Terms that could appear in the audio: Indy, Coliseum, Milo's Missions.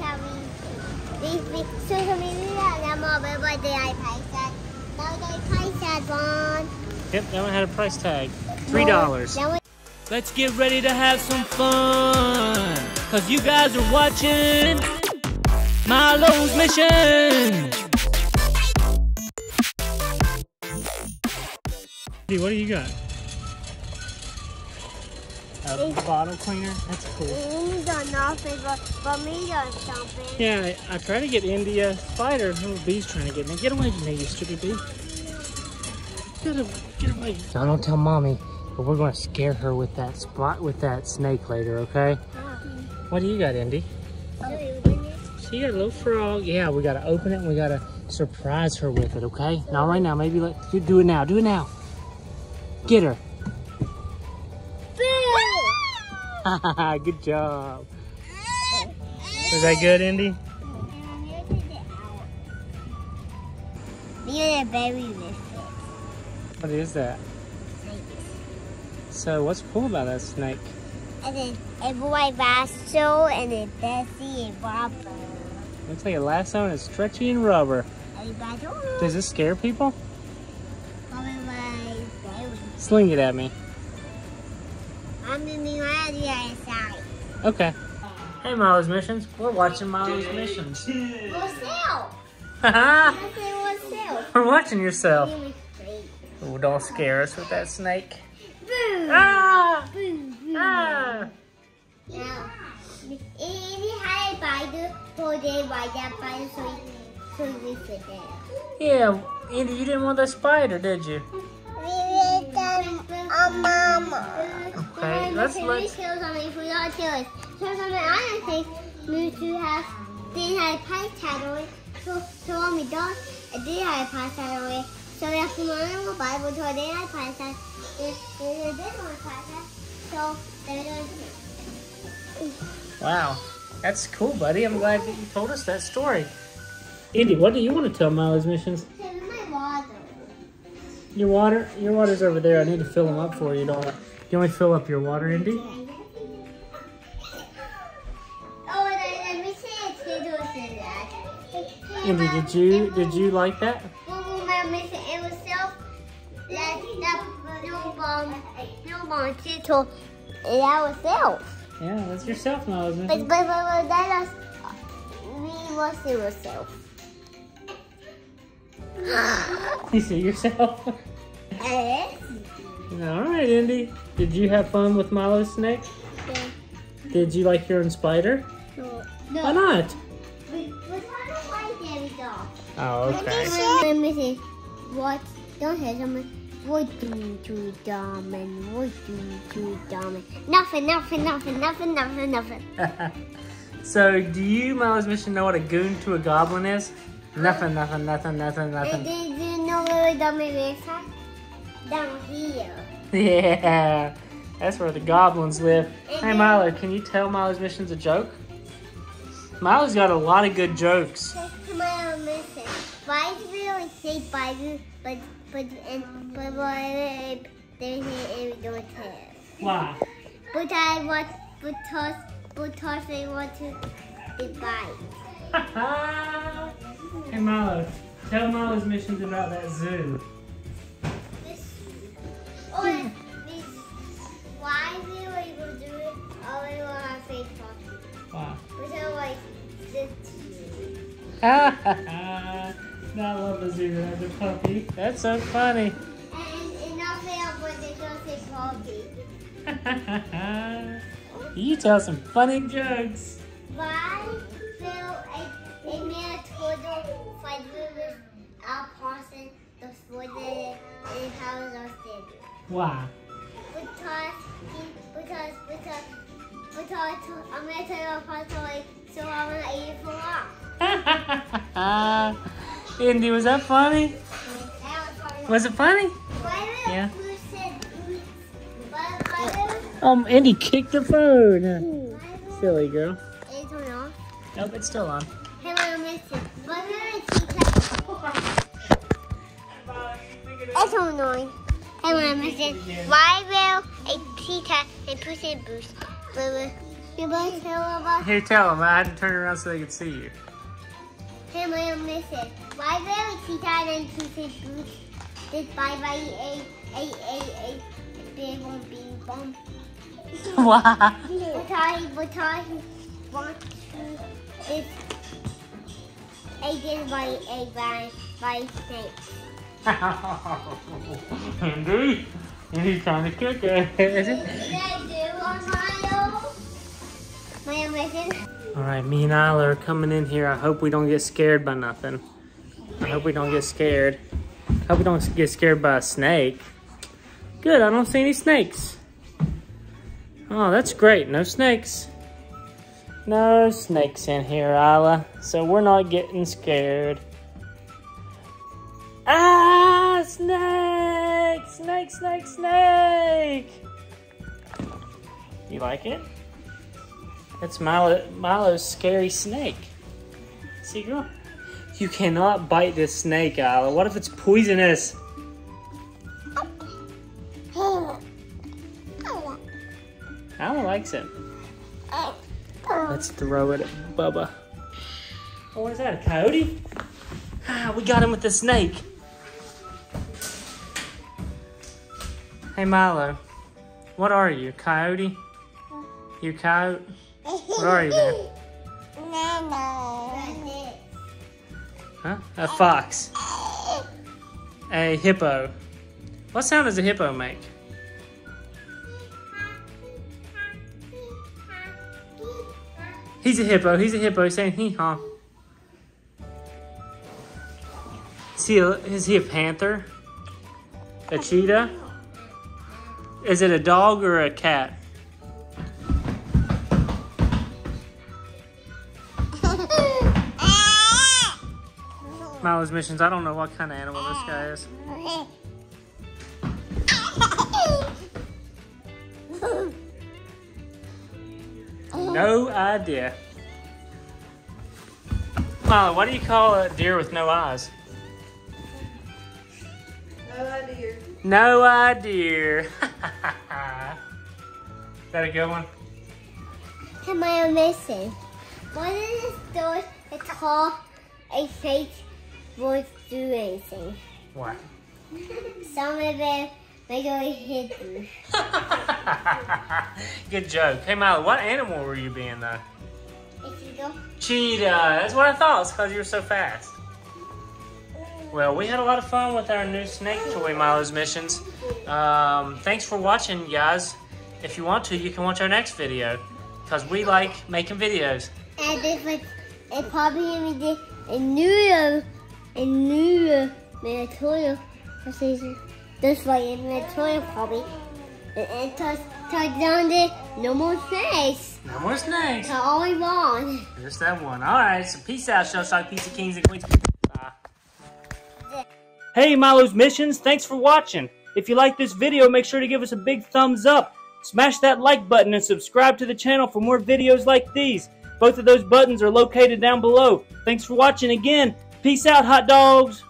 having social media and mobile, but they had price tag. Now they price tag on. Yep, that one had a price tag. $3. Let's get ready to have some fun, cause you guys are watching Milo's Missions. Dude, what do you got? A bottle cleaner? That's cool. Indy's on nothing but me or something. Yeah, I try to get Indy a spider. Little bee's trying to get me. Get away from me, you stupid bee. Get away. Now don't tell mommy, but we're going to scare her with that snake later, okay? What do you got, Indy? She got a little frog. Yeah, we got to open it and we got to surprise her with it, okay? Not right now. Maybe let you do it now. Do it now. Get her. Good job. Was that good, Indy? You're a baby biscuit. What is that? Snake. So what's cool about that snake? And then a white lasso and a Bessie and rubber. Looks like a lasso and it's stretchy and rubber. Does this scare people? Sling it at me. I'm in the other side. Okay. Hey, Milo's Missions. We're watching Milo's Missions. We're watching yourself. Oh, don't scare us with that snake. Boom. Ah! Boom. Ah! Now, if you had a bite, hold it by that bite so we sit there. Yeah, Andy, you didn't want that spider, did you? Mama. Okay, let's kill something if we don't do it. So something I don't think they had a price tag on it. So when we don't, they had a price tag on it. So we have to learn about it, so they had a price tag. They didn't want a price tag, so they don't. Wow, that's cool, buddy. I'm glad that you told us that story. Indy, what do you want to tell Milo's Missions? Your water's over there. I need to fill them up for you, Dollar. Can we fill up your water, Indy? Oh, let me see if you do that. Indy, did you like that? Yeah, that's yourself, Milo's Missions. But that was yourself. You see yourself? Yes. Alright, Indy. Did you have fun with Milo's snake? Yeah. Did you like your own spider? No. Why not? We don't like every dog. Oh, okay. Let me see. What? Don't say something. What do you do, Diamond? What do you do, Diamond? Nothing. So, do you, Milo's Mission, know what a goon to a goblin is? Nothing. Did you know where the dummy lives? Down here. Yeah, that's where the goblins live. Hey, Milo, can you tell Milo's Missions a joke? Milo's got a lot of good jokes. Milo's Mission. Why do we always say Bible, but why they say we don't tell? Why? Because they want to be bite. Hey Milo, tell Milo's Missions about that zoo. Why we were able to do it, all we want our fake talking. Wow. We're like the zoo. I love the zoo, that's a puppy. That's so funny. And not fail when they don't say puppy. You tell some funny jokes. Why fail a man fight with our person, the sword and powers are standard. Why? Because I'm going to tell you a like, so I'm going to eat it for long. Indy, was that funny? That was funny. Was it funny? Yeah. Indy kicked the phone. Silly girl. It's on off? Nope, it's still on. Hey, Milo's Mission. It's so annoying. Hey, Milo's Mission. Why will a cheetah and puss in boots? You want to tell them? Here, tell them. I had to turn around so they could see you. Hey, my own mission. Why did we see that and see this bye-bye, big one, big bump. Why? What I want to is by snakes. Oh, Indy? Indy's trying to kick it, isn't it? Alright, me and Isla are coming in here. I hope we don't get scared by nothing. I hope we don't get scared. I hope we don't get scared by a snake. Good, I don't see any snakes. Oh, that's great. No snakes. No snakes in here, Isla. So we're not getting scared. Ah, snake! Snake, snake, snake! You like it? That's Milo's scary snake. See, girl? You cannot bite this snake, Isla. What if it's poisonous? Isla likes it. Let's throw it at Bubba. Oh, what is that, a coyote? Ah, we got him with the snake. Hey, Milo. What are you, coyote? You coyote? What are you, man? Huh? A fox. A hippo. What sound does a hippo make? He's a hippo, saying hee-haw. Is he a panther? A cheetah? Is it a dog or a cat? Milo's Missions, I don't know what kind of animal this guy is. No idea. Milo, what do you call a deer with no eyes? No idea. No idea. Is that a good one? Am I missing? What is this door that called a fake voice do anything? What? Some of it may go hit you. Good joke. Hey Milo, what animal were you being though? A cheetah. Cheetah. That's what I thought. It's because you were so fast. Well, we had a lot of fun with our new snake toy, Milo's Missions. Thanks for watching, guys. If you want to, you can watch our next video because we like making videos. And it's probably a new material. This way, in material probably. And touch down there. No more snakes. No more snakes. That's all we want. Just that one. All right. So peace out, Shellshock Pizza Kings and Queens. Hey Milo's Missions, thanks for watching. If you like this video, make sure to give us a big thumbs up. Smash that like button and subscribe to the channel for more videos like these. Both of those buttons are located down below. Thanks for watching again. Peace out, hot dogs.